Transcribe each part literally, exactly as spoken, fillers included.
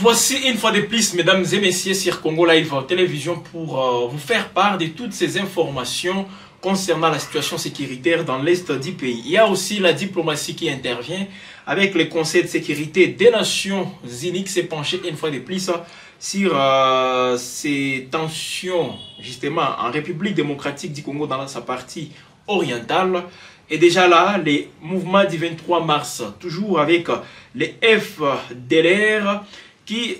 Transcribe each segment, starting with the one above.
voici une fois de plus, mesdames et messieurs, sur Congo Live Télévision pour euh, vous faire part de toutes ces informations concernant la situation sécuritaire dans l'est du pays. Il y a aussi la diplomatie qui intervient avec le Conseil de sécurité des Nations Unies qui s'est penché une fois de plus sur euh, ces tensions justement en République démocratique du Congo dans sa partie orientale. Et déjà là, les mouvements du vingt-trois mars, toujours avec les F D L R qui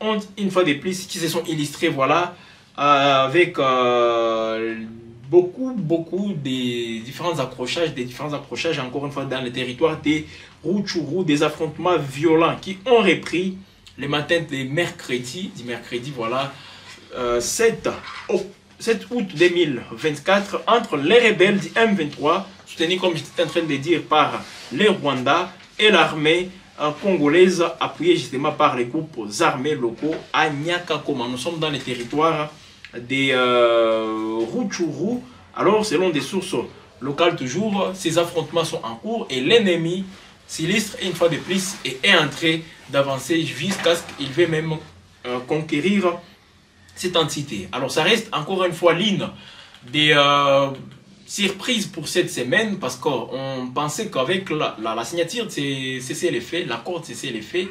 ont une fois de plus, qui se sont illustrés, voilà, euh, avec euh, beaucoup, beaucoup des différents accrochages, des différents accrochages, encore une fois, dans le territoire des Rutshuru, des affrontements violents qui ont repris le matin des mercredis, du mercredi, voilà, euh, sept août deux mille vingt-quatre, entre les rebelles du M vingt-trois, soutenus, comme j'étais en train de dire, par les Rwandais et l'armée congolaise, appuyée justement par les groupes armés locaux à Nyakakoma. Nous sommes dans les territoires des euh, Rutshuru. Alors, selon des sources locales toujours, ces affrontements sont en cours et l'ennemi s'illustre une fois de plus et est en train d'avancer jusqu'à ce qu'il veuille même euh, conquérir cette entité. Alors, ça reste encore une fois l'une des euh, surprises pour cette semaine parce qu'on pensait qu'avec la, la, la signature de ces C C F, l'accord de ces C C F,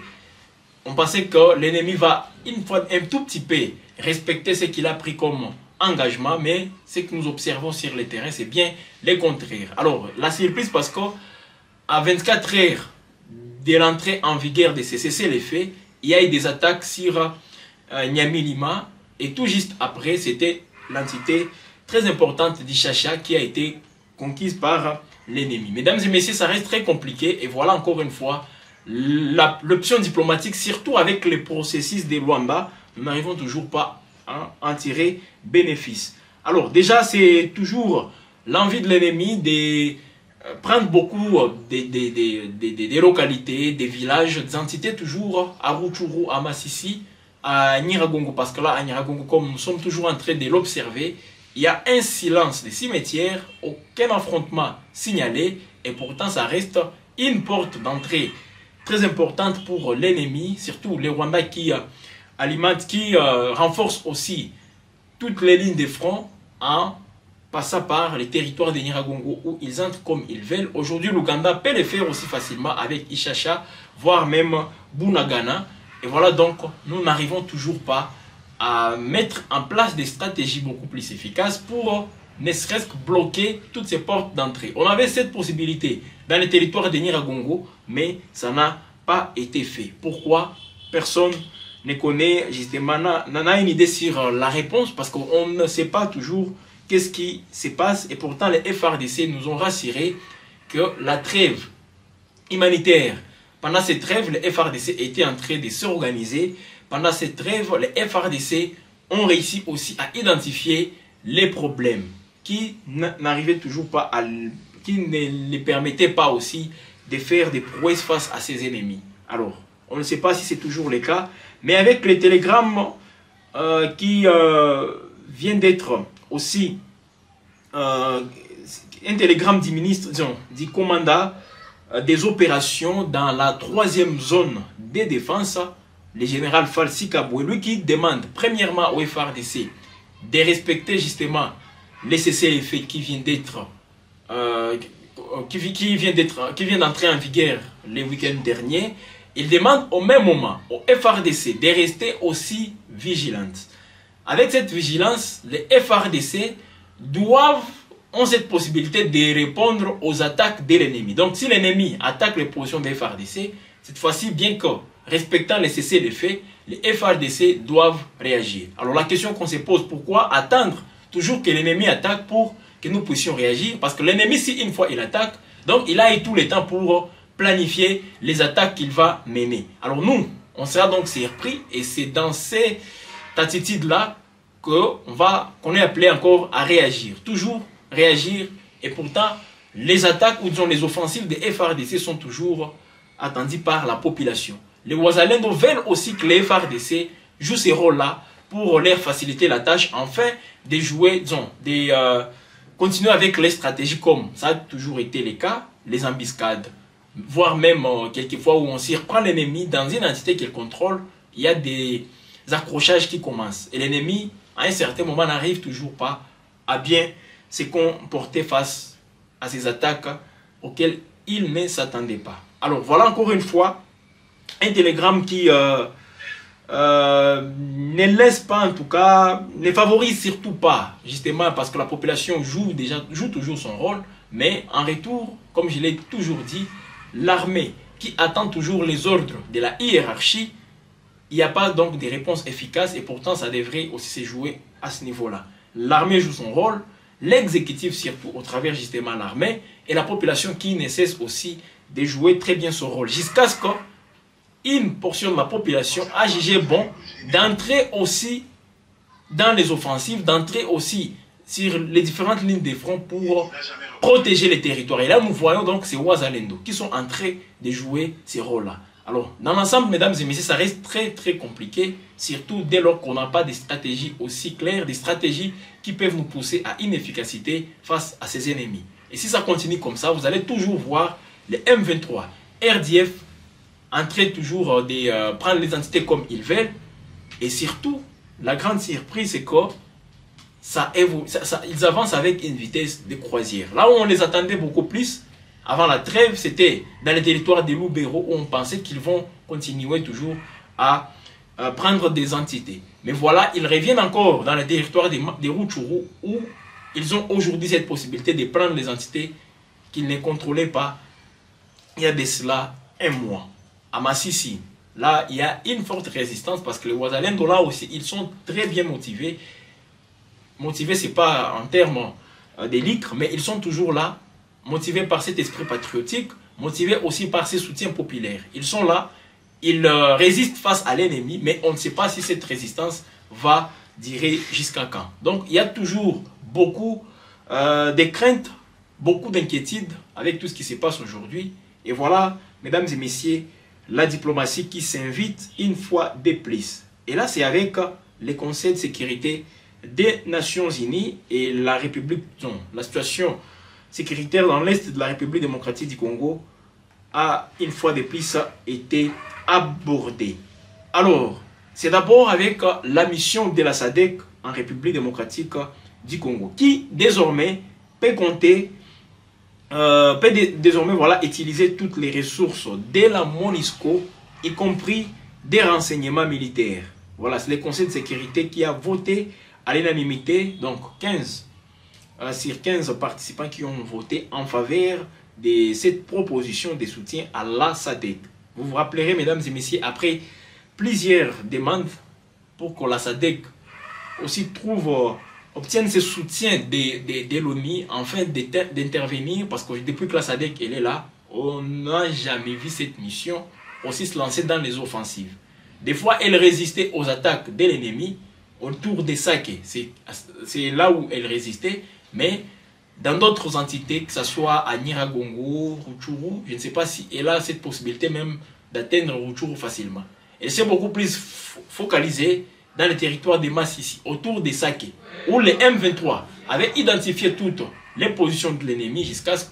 on pensait que l'ennemi va une fois un tout petit peu respecter ce qu'il a pris comme engagement, mais ce que nous observons sur le terrain, c'est bien le contraire. Alors, la surprise parce qu'à vingt-quatre heures de l'entrée en vigueur de ces C C F, il y a eu des attaques sur euh, Nyamilima. Et tout juste après, c'était l'entité très importante d'Ishasha qui a été conquise par l'ennemi. Mesdames et messieurs, ça reste très compliqué. Et voilà encore une fois l'option diplomatique, surtout avec les processus des Luamba. Nous n'arrivons toujours pas à en tirer bénéfice. Alors déjà, c'est toujours l'envie de l'ennemi de prendre beaucoup des, des, des, des, des, des localités, des villages, des entités toujours à Rutshuru, à Masisi, à Nyiragongo, parce que là, à Nyiragongo, comme nous sommes toujours en train de l'observer, il y a un silence des cimetières, aucun affrontement signalé, et pourtant ça reste une porte d'entrée très importante pour l'ennemi, surtout les Rwandais qui euh, alimentent, qui euh, renforcent aussi toutes les lignes de front en passant par les territoires de Nyiragongo où ils entrent comme ils veulent. Aujourd'hui, l'Ouganda peut le faire aussi facilement avec Ishasha, voire même Bunagana. Et voilà, donc, nous n'arrivons toujours pas à mettre en place des stratégies beaucoup plus efficaces pour ne serait-ce que bloquer toutes ces portes d'entrée. On avait cette possibilité dans les territoires de Nyiragongo, mais ça n'a pas été fait. Pourquoi? Personne ne connaît, justement, n'en a une idée sur la réponse, parce qu'on ne sait pas toujours qu'est-ce qui se passe. Et pourtant, les F A R D C nous ont rassuré que la trêve humanitaire, pendant cette trêve, les F A R D C étaient en train de s'organiser. Pendant cette trêve, les F A R D C ont réussi aussi à identifier les problèmes qui n'arrivaient toujours pas à, qui ne les permettaient pas aussi de faire des prouesses face à ses ennemis. Alors, on ne sait pas si c'est toujours le cas, mais avec les télégrammes euh, qui euh, viennent d'être aussi euh, un télégramme du ministre, disons, du commandant des opérations dans la troisième zone des défenses, le général Falsi Kaboué, lui qui demande premièrement au F A R D C de respecter justement les C C F qui viennent d'être euh, qui, qui vient d'être qui vient d'entrer en vigueur le week-end dernier. Il demande au même moment au F A R D C de rester aussi vigilante. Avec cette vigilance, les F A R D C doivent ont cette possibilité de répondre aux attaques de l'ennemi. Donc, si l'ennemi attaque les positions des F A R D C, cette fois-ci, bien que respectant les cessez-le-feu, les F A R D C doivent réagir. Alors, la question qu'on se pose, pourquoi attendre toujours que l'ennemi attaque pour que nous puissions réagir? Parce que l'ennemi, si une fois il attaque, donc il a eu tout le temps pour planifier les attaques qu'il va mener. Alors, nous, on sera donc surpris et c'est dans cette attitude-là qu'on va, qu'on est appelé encore à réagir. Toujours réagir, et pourtant les attaques ou disons les offensives des F A R D C sont toujours attendues par la population. Les Wazalendo veulent aussi que les F A R D C jouent ces rôles-là pour leur faciliter la tâche, enfin de jouer, disons, de euh, continuer avec les stratégies comme ça a toujours été le cas, les embuscades, voire même euh, quelquefois où on surprend l'ennemi dans une entité qu'il contrôle. il y a des accrochages qui commencent. Et l'ennemi, à un certain moment, n'arrive toujours pas à bien se comporter face à ces attaques auxquelles il ne s'attendait pas. Alors voilà encore une fois un télégramme qui euh, euh, ne laisse pas, en tout cas, ne favorise surtout pas, justement parce que la population joue, déjà, joue toujours son rôle, mais en retour, comme je l'ai toujours dit, l'armée qui attend toujours les ordres de la hiérarchie, il n'y a pas donc de réponse efficace et pourtant ça devrait aussi se jouer à ce niveau-là. L'armée joue son rôle, l'exécutif surtout au travers justement de l'armée et la population qui ne cesse aussi de jouer très bien son rôle. Jusqu'à ce qu'une portion de la population a jugé bon d'entrer aussi dans les offensives, d'entrer aussi sur les différentes lignes de front pour protéger les territoires. Et là, nous voyons donc ces Wazalendo qui sont en train de jouer ces rôles-là. Alors, dans l'ensemble, mesdames et messieurs, ça reste très très compliqué, surtout dès lors qu'on n'a pas des stratégies aussi claires, des stratégies qui peuvent nous pousser à inefficacité face à ces ennemis. Et si ça continue comme ça, vous allez toujours voir les M vingt-trois, R D F, entrer toujours, des, euh, prendre les entités comme ils veulent. Et surtout, la grande surprise, c'est que ça évolue, ça, ça, ils avancent avec une vitesse de croisière. Là où on les attendait beaucoup plus, avant la trêve, c'était dans les territoires de Loubéro où on pensait qu'ils vont continuer toujours à euh, prendre des entités. Mais voilà, ils reviennent encore dans les territoires des, des Rutshuru où ils ont aujourd'hui cette possibilité de prendre les entités qu'ils ne contrôlaient pas il y a de cela un mois. À Masisi, là, il y a une forte résistance parce que les Wazalendo, là aussi, ils sont très bien motivés. Motivés, ce n'est pas en termes euh, d'élicre, mais ils sont toujours là, motivés par cet esprit patriotique, motivés aussi par ces soutiens populaires. Ils sont là, ils euh, résistent face à l'ennemi, mais on ne sait pas si cette résistance va durer jusqu'à quand. Donc il y a toujours beaucoup euh, de craintes, beaucoup d'inquiétudes avec tout ce qui se passe aujourd'hui. Et voilà, mesdames et messieurs, la diplomatie qui s'invite une fois de plus. Et là, c'est avec euh, les conseils de sécurité des Nations Unies et la République, non, la situation sécuritaire dans l'Est de la République démocratique du Congo a une fois de plus été abordée. Alors, c'est d'abord avec la mission de la S A D C en République démocratique du Congo, qui désormais peut compter, euh, peut désormais voilà, utiliser toutes les ressources de la MONUSCO, y compris des renseignements militaires. Voilà, c'est le Conseil de sécurité qui a voté à l'unanimité, donc quinze Euh, sur quinze participants qui ont voté en faveur de cette proposition de soutien à la S A D C. Vous vous rappellerez, mesdames et messieurs, après plusieurs demandes pour que la S A D C aussi trouve, euh, obtienne ce soutien de, de, de l'ONU afin d'intervenir, parce que depuis que la S A D C elle est là, on n'a jamais vu cette mission aussi se lancer dans les offensives. Des fois, elle résistait aux attaques de l'ennemi autour des Saké. C'est là où elle résistait. Mais dans d'autres entités, que ce soit à Nyiragongo, Rutshuru, je ne sais pas si elle a cette possibilité même d'atteindre Rutshuru facilement. Elle s'est beaucoup plus focalisée dans le territoire des Masisi, autour des Saké, où les M vingt-trois avaient identifié toutes les positions de l'ennemi jusqu'à ce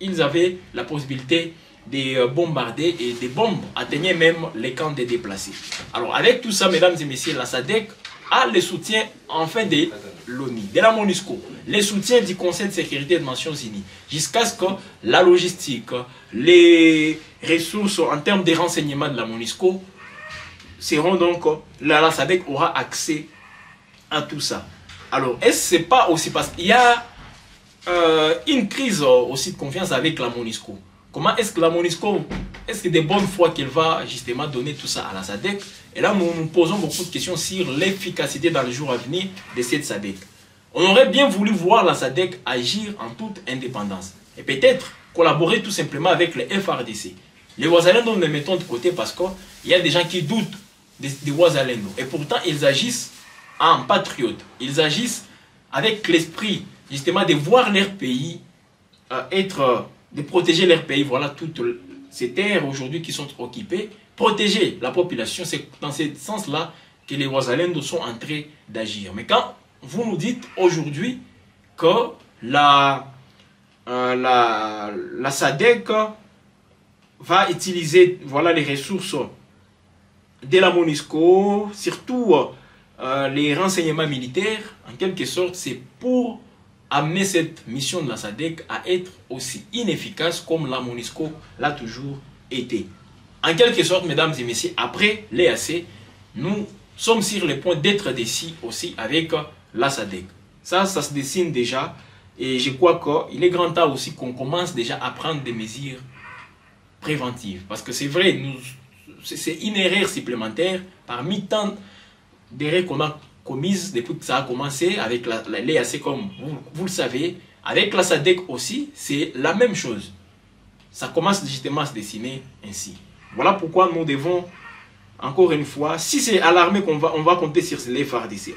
qu'ils avaient la possibilité de bombarder, et des bombes atteignaient même les camps des déplacés. Alors avec tout ça, mesdames et messieurs, la S A D C a le soutien enfin de l'ONU, de la MONUSCO, les soutiens du Conseil de sécurité des Nations Unies, jusqu'à ce que la logistique, les ressources en termes de renseignements de la MONUSCO seront donc, la S A D C aura accès à tout ça. Alors, est-ce que c'est pas aussi parce qu'il y a euh, une crise aussi de confiance avec la MONUSCO? Comment est-ce que la MONUSCO, est-ce que de bonne foi qu'elle va justement donner tout ça à la S A D C? Et là, nous nous posons beaucoup de questions sur l'efficacité dans les jours à venir de cette S A D C. On aurait bien voulu voir la S A D C agir en toute indépendance et peut-être collaborer tout simplement avec les F A R D C. Les Wazalendo, nous les mettons de côté parce qu'il y a des gens qui doutent des, des Wazalendo. Et pourtant, ils agissent en patriotes. Ils agissent avec l'esprit justement de voir leur pays euh, être... Euh, de protéger leur pays, voilà toutes ces terres aujourd'hui qui sont occupées, protéger la population, c'est dans ce sens-là que les Wazalendo sont en train d'agir. Mais quand vous nous dites aujourd'hui que la, euh, la, la S A D C va utiliser voilà, les ressources de la MONUSCO, surtout euh, les renseignements militaires, en quelque sorte, c'est pour amener cette mission de la S A D C à être aussi inefficace comme la MONUSCO l'a toujours été. En quelque sorte, mesdames et messieurs, après l'E A C, nous sommes sur le point d'être décis aussi avec la S A D C. Ça, ça se dessine déjà et je crois qu'il est grand temps aussi qu'on commence déjà à prendre des mesures préventives. Parce que c'est vrai, c'est une erreur supplémentaire parmi tant d'erreurs qu'on a commises depuis que ça a commencé avec l'E A C, comme vous, vous le savez. Avec la S A D C aussi, c'est la même chose. Ça commence justement à se dessiner ainsi. Voilà pourquoi nous devons, encore une fois, si c'est à l'armée qu'on va, on va compter sur les F A R D C.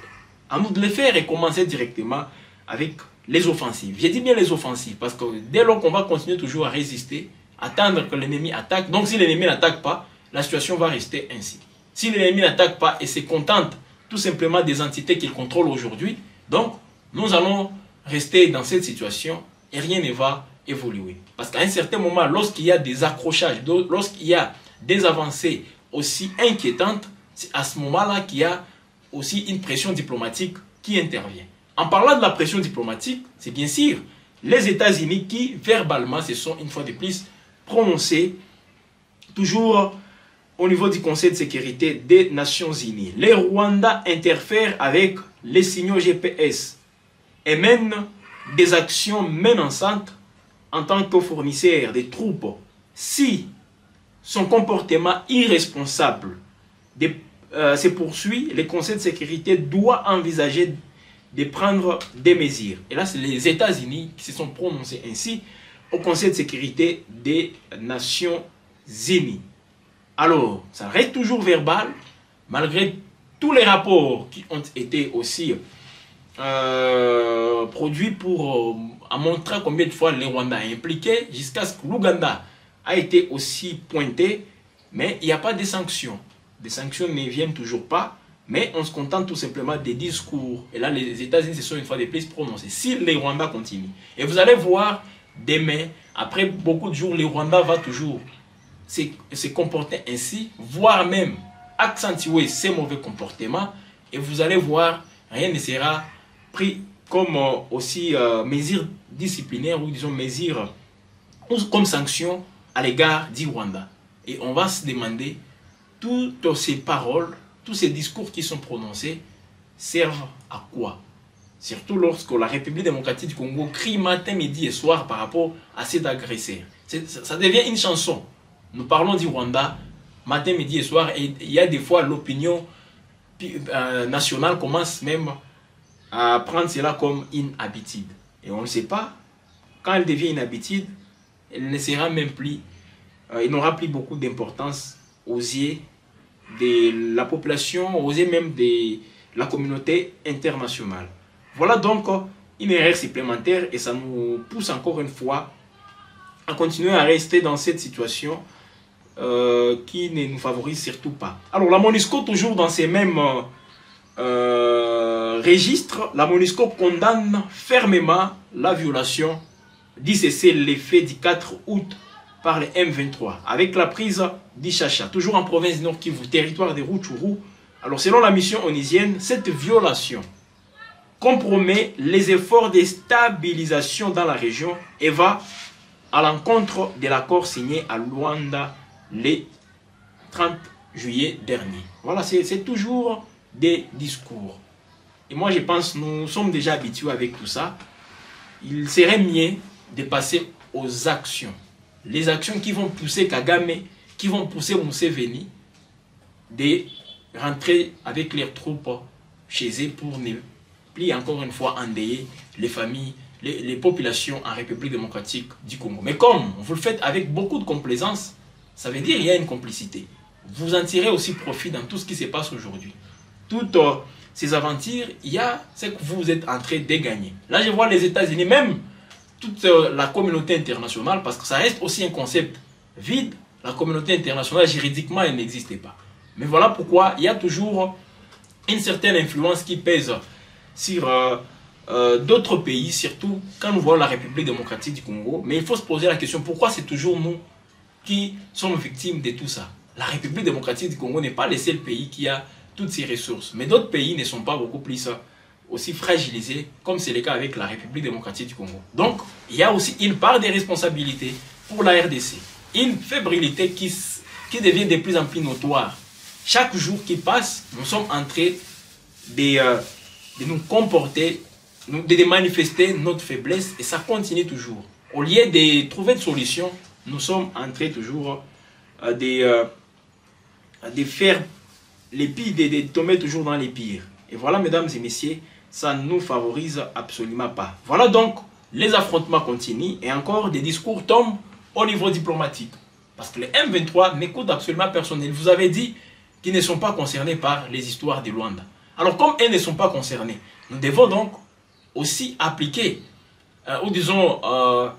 À nous de le faire et commencer directement avec les offensives. J'ai dit bien les offensives, parce que dès lors qu'on va continuer toujours à résister, attendre que l'ennemi attaque. Donc si l'ennemi n'attaque pas, la situation va rester ainsi. Si l'ennemi n'attaque pas et se contente tout simplement des entités qu'il contrôle aujourd'hui, donc nous allons rester dans cette situation et rien ne va évoluer. Parce qu'à un certain moment, lorsqu'il y a des accrochages, lorsqu'il y a des avancées aussi inquiétantes, c'est à ce moment-là qu'il y a aussi une pression diplomatique qui intervient. En parlant de la pression diplomatique, c'est bien sûr les États-Unis qui, verbalement, se sont une fois de plus prononcés toujours au niveau du Conseil de sécurité des Nations Unies. Les Rwandais interfèrent avec les signaux G P S et mènent des actions menaçantes en tant que fournisseur des troupes. Si son comportement irresponsable de, euh, se poursuit, le Conseil de sécurité doit envisager de prendre des mesures. Et là, c'est les États-Unis qui se sont prononcés ainsi au Conseil de sécurité des Nations Unies. Alors, ça reste toujours verbal, malgré tous les rapports qui ont été aussi euh, produits pour euh, montrer combien de fois les Rwandais impliqués, jusqu'à ce que l'Ouganda a été aussi pointé, mais il n'y a pas de sanctions. Des sanctions ne viennent toujours pas, mais on se contente tout simplement des discours. Et là, les États-Unis se sont une fois de plus prononcés. Si les Rwandais continuent, et vous allez voir demain, après beaucoup de jours, les Rwandais va toujours se, se comporter ainsi, voire même accentuer ces mauvais comportements. Et vous allez voir, rien ne sera pris comme euh, aussi euh, mesure disciplinaire ou disons mesure ou comme sanction à l'égard du Rwanda. Et on va se demander, toutes ces paroles, tous ces discours qui sont prononcés servent à quoi? Surtout lorsque la République démocratique du Congo crie matin, midi et soir par rapport à cet agresseur. Ça devient une chanson. Nous parlons du Rwanda matin, midi et soir, et il y a des fois l'opinion nationale commence même à prendre cela comme une habitude. Et on ne sait pas, quand elle devient une habitude, elle ne sera même plus, euh, il n'aura plus beaucoup d'importance aux yeux de la population, aux yeux même de la communauté internationale. Voilà donc une erreur supplémentaire et ça nous pousse encore une fois à continuer à rester dans cette situation euh, qui ne nous favorise surtout pas. Alors la MONUSCO, toujours dans ces mêmes euh, registres, la MONUSCO condamne fermement la violation dit cesser l'effet du quatre août par les M vingt-trois, avec la prise d'Ishasha, toujours en province du Nord-Kivu, territoire de Rutshuru. Alors selon la mission onisienne, cette violation compromet les efforts de stabilisation dans la région et va à l'encontre de l'accord signé à Luanda le trente juillet dernier. Voilà, c'est toujours des discours. Et moi je pense nous sommes déjà habitués avec tout ça. Il serait mieux de passer aux actions. Les actions qui vont pousser Kagame, qui vont pousser Museveni de rentrer avec leurs troupes chez eux pour ne plus encore une fois endeuiller les familles, les, les populations en République démocratique du Congo. Mais comme vous le faites avec beaucoup de complaisance, ça veut dire qu'il y a une complicité. Vous en tirez aussi profit dans tout ce qui se passe aujourd'hui. Toutes euh, ces aventures, il y a ce que vous êtes en train de gagner. Là, je vois les États-Unis même, toute la communauté internationale, parce que ça reste aussi un concept vide, la communauté internationale juridiquement elle n'existait pas. Mais voilà pourquoi il y a toujours une certaine influence qui pèse sur euh, euh, d'autres pays, surtout quand nous voyons la République démocratique du Congo. Mais il faut se poser la question, pourquoi c'est toujours nous qui sommes victimes de tout ça? la République démocratique du Congo n'est pas le seul pays qui a toutes ces ressources. Mais d'autres pays ne sont pas beaucoup plus aussi fragilisés, comme c'est le cas avec la République démocratique du Congo. Donc, il y a aussi une part de responsabilité pour la R D C. Une fébrilité qui, qui devient de plus en plus notoire. Chaque jour qui passe, nous sommes en train de, euh, de nous comporter, de manifester notre faiblesse, et ça continue toujours. Au lieu de trouver de solutions, nous sommes en train toujours euh, de, euh, de faire les pires, de, de tomber toujours dans les pires. Et voilà, mesdames et messieurs, ça ne nous favorise absolument pas. Voilà donc, les affrontements continuent et encore des discours tombent au niveau diplomatique. Parce que les M vingt-trois n'écoutent absolument personne. Ils vous avaient dit qu'ils ne sont pas concernés par les histoires de Luanda. Alors comme ils ne sont pas concernés, nous devons donc aussi appliquer, euh, ou disons, euh,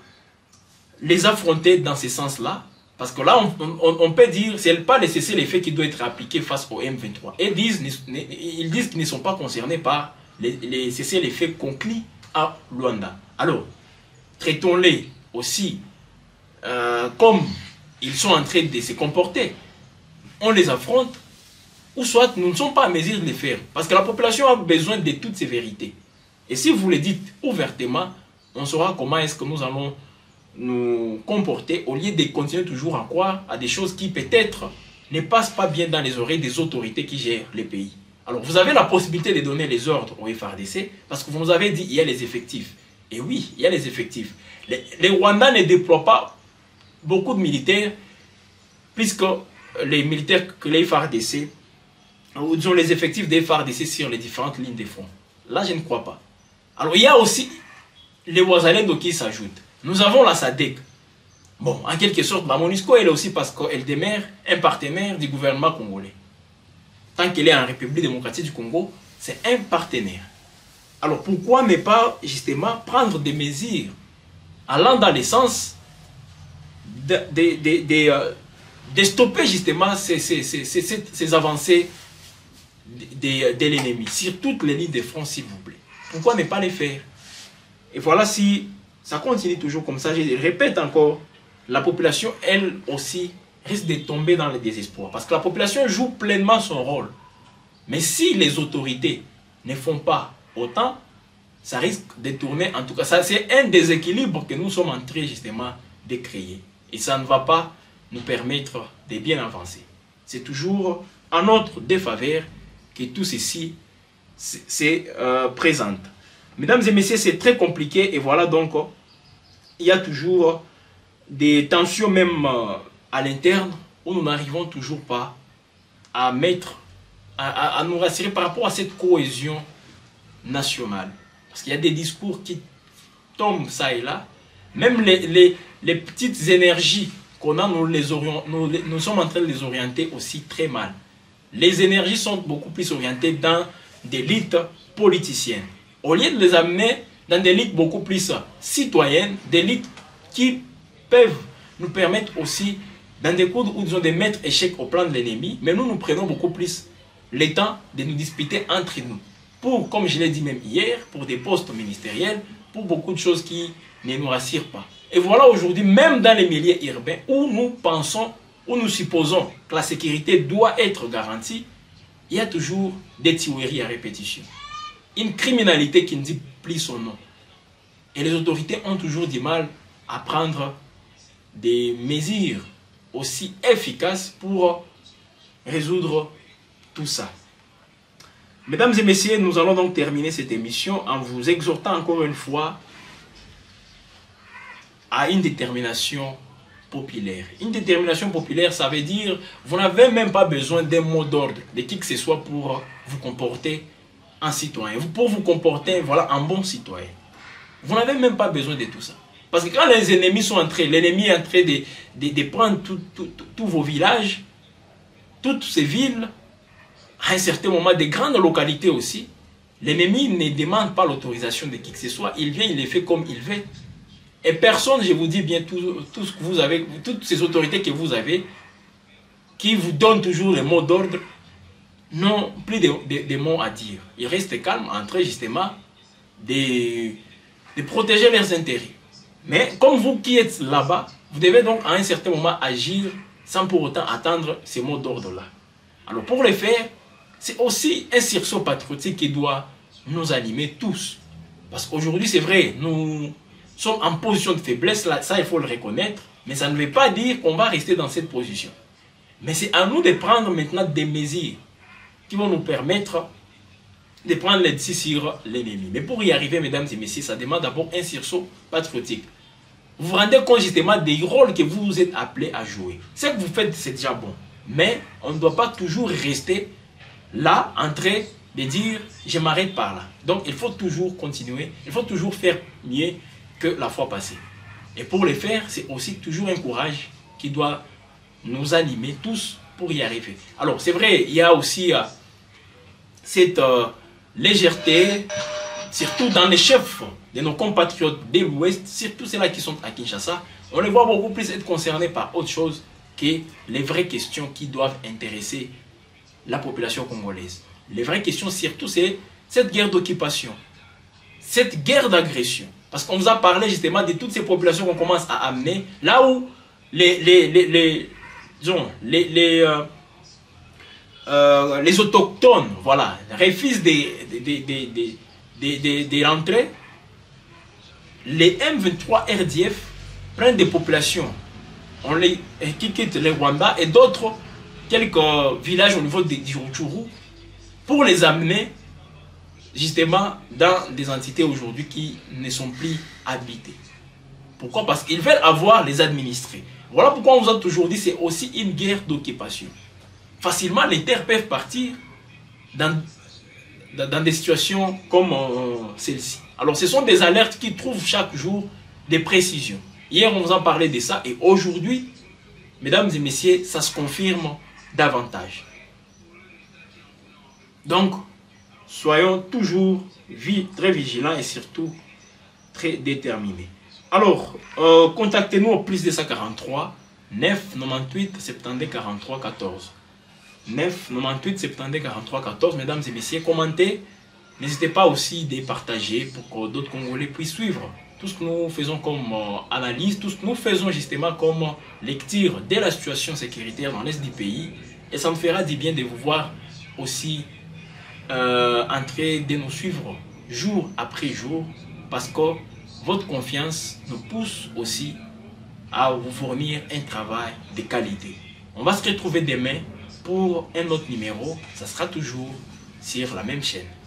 les affronter dans ce sens-là. Parce que là, on, on, on peut dire, c'est pas le cessez-le-feu qui doit être appliqué face au M vingt-trois. Ils disent, ils disent qu'ils ne sont pas concernés par les, les cessez-le-feu conclus à Luanda. Alors, traitons-les aussi euh, comme ils sont en train de se comporter. On les affronte, ou soit nous ne sommes pas à mesure de les faire. Parce que la population a besoin de toutes ces vérités. Et si vous le dites ouvertement, on saura comment est-ce que nous allons nous comporter au lieu de continuer toujours à croire à des choses qui peut-être ne passent pas bien dans les oreilles des autorités qui gèrent les pays. Alors vous avez la possibilité de donner les ordres au F A R D C parce que vous nous avez dit il y a les effectifs. Et oui, il y a les effectifs. Les, les Rwandais ne déploient pas beaucoup de militaires puisque les militaires que les F A R D C, ou disons les effectifs des F A R D C sur les différentes lignes de front. Là, je ne crois pas. Alors, il y a aussi les Wazalendo qui s'ajoutent. Nous avons la S A D C. Bon, en quelque sorte, la MONUSCO, elle est aussi parce qu'elle demeure un partenaire du gouvernement congolais. Tant qu'elle est en République démocratique du Congo, c'est un partenaire. Alors, pourquoi ne pas, justement, prendre des mesures allant dans le sens de, de, de, de, de, de stopper, justement, ces, ces, ces, ces, ces avancées de, de, de l'ennemi sur toutes les lignes de front, s'il vous plaît. Pourquoi ne pas les faire? Et voilà, si ça continue toujours comme ça, je répète encore, la population, elle aussi, risque de tomber dans le désespoir. Parce que la population joue pleinement son rôle. Mais si les autorités ne font pas autant, ça risque de tourner, en tout cas, ça c'est un déséquilibre que nous sommes en train justement de créer. Et ça ne va pas nous permettre de bien avancer. C'est toujours en notre défaveur que tout ceci c'est euh, présente. Mesdames et messieurs, c'est très compliqué et voilà donc, il y a toujours des tensions même euh, à l'interne où nous n'arrivons toujours pas à mettre, à, à, à nous rassurer par rapport à cette cohésion nationale. Parce qu'il y a des discours qui tombent ça et là. Même les, les, les petites énergies qu'on a, nous, les orient, nous, nous sommes en train de les orienter aussi très mal. Les énergies sont beaucoup plus orientées dans d'élites politiciennes. Au lieu de les amener dans des élites beaucoup plus citoyennes, des élites qui peuvent nous permettre aussi d'en découdre ou disons de mettre échec au plan de l'ennemi, mais nous nous prenons beaucoup plus le temps de nous disputer entre nous. Pour, comme je l'ai dit même hier, pour des postes ministériels, pour beaucoup de choses qui ne nous rassurent pas. Et voilà aujourd'hui, même dans les milieux urbains où nous pensons, où nous supposons que la sécurité doit être garantie, il y a toujours des tueries à répétition. Une criminalité qui ne dit plus son nom. Et les autorités ont toujours du mal à prendre des mesures aussi efficaces pour résoudre tout ça. Mesdames et messieurs, nous allons donc terminer cette émission en vous exhortant encore une fois à une détermination populaire. Une détermination populaire, ça veut dire vous n'avez même pas besoin d'un mot d'ordre de qui que ce soit pour vous comporter en citoyen. Pour vous comporter, voilà, en bon citoyen. Vous n'avez même pas besoin de tout ça. Parce que quand les ennemis sont entrés, l'ennemi est en train de, de, de prendre tous vos villages, toutes ces villes, à un certain moment, des grandes localités aussi, l'ennemi ne demande pas l'autorisation de qui que ce soit. Il vient, il les fait comme il veut. Et personne, je vous dis bien, tout, tout ce que vous avez, toutes ces autorités que vous avez, qui vous donnent toujours les mots d'ordre, n'ont plus de, de, de mots à dire. Ils restent calmes en train justement de, de protéger leurs intérêts. Mais comme vous qui êtes là-bas, vous devez donc à un certain moment agir sans pour autant attendre ces mots d'ordre-là. Alors pour le faire, c'est aussi un sursaut patriotique qui doit nous animer tous. Parce qu'aujourd'hui, c'est vrai, nous sommes en position de faiblesse, là, ça il faut le reconnaître, mais ça ne veut pas dire qu'on va rester dans cette position. Mais c'est à nous de prendre maintenant des mesures qui vont nous permettre de prendre les décisions sur l'ennemi. Mais pour y arriver, mesdames et messieurs, ça demande d'abord un sursaut patriotique. Vous vous rendez compte justement des rôles que vous vous êtes appelés à jouer. Ce que vous faites, c'est déjà bon. Mais on ne doit pas toujours rester là, en train de dire « je m'arrête par là ». Donc il faut toujours continuer, il faut toujours faire mieux que la fois passée. Et pour le faire, c'est aussi toujours un courage qui doit nous animer tous pour y arriver. Alors c'est vrai, il y a aussi euh, cette euh, légèreté, surtout dans les chefs de nos compatriotes de l'Ouest, surtout ceux-là qui sont à Kinshasa, on les voit beaucoup plus être concernés par autre chose que les vraies questions qui doivent intéresser la population congolaise. Les vraies questions, surtout, c'est cette guerre d'occupation, cette guerre d'agression. Parce qu'on nous a parlé justement de toutes ces populations qu'on commence à amener, là où les, les, les, les, disons, les, les, euh, euh, les autochtones voilà, refusent de, de, de, de, de, de, de l'entrée. Les M vingt-trois R D F prennent des populations on les, qui quittent les Rwanda et d'autres, quelques villages au niveau de Djuroutourou, pour les amener justement dans des entités aujourd'hui qui ne sont plus habitées. Pourquoi? Parce qu'ils veulent avoir les administrés. Voilà pourquoi on nous a toujours dit que c'est aussi une guerre d'occupation. Facilement, les terres peuvent partir dans, dans des situations comme euh, celle-ci. Alors, ce sont des alertes qui trouvent chaque jour des précisions. Hier, on vous en parlait de ça et aujourd'hui, mesdames et messieurs, ça se confirme davantage. Donc, soyons toujours très vigilants et surtout très déterminés. Alors, euh, contactez-nous au plus de cent quarante-trois, neuf cent quatre-vingt-dix-huit, soixante-dix, quarante-trois, quatorze. neuf cent quatre-vingt-dix-huit, soixante-dix, quarante-trois, quatorze. Mesdames et messieurs, commentez. N'hésitez pas aussi de partager pour que d'autres Congolais puissent suivre tout ce que nous faisons comme euh, analyse, tout ce que nous faisons justement comme lecture de la situation sécuritaire dans l'Est du pays. Et ça me fera du bien de vous voir aussi euh, en train de nous suivre jour après jour parce que votre confiance nous pousse aussi à vous fournir un travail de qualité. On va se retrouver demain pour un autre numéro. Ça sera toujours sur la même chaîne.